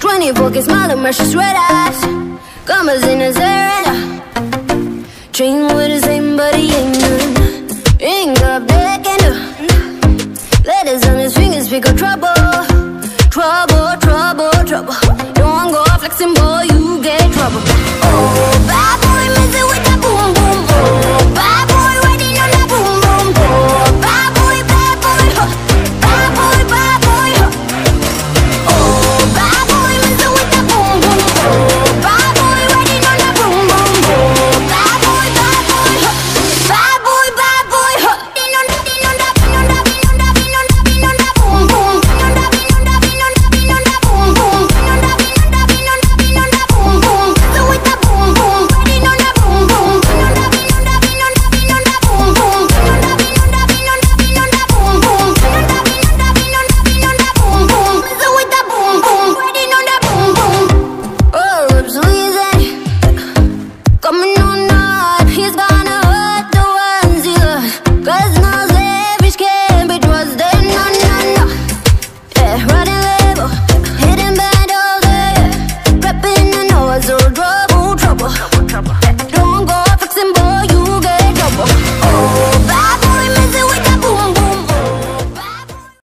24 karat smiling, precious red eyes. Come as in as a red. Dream with the same, but he ain't.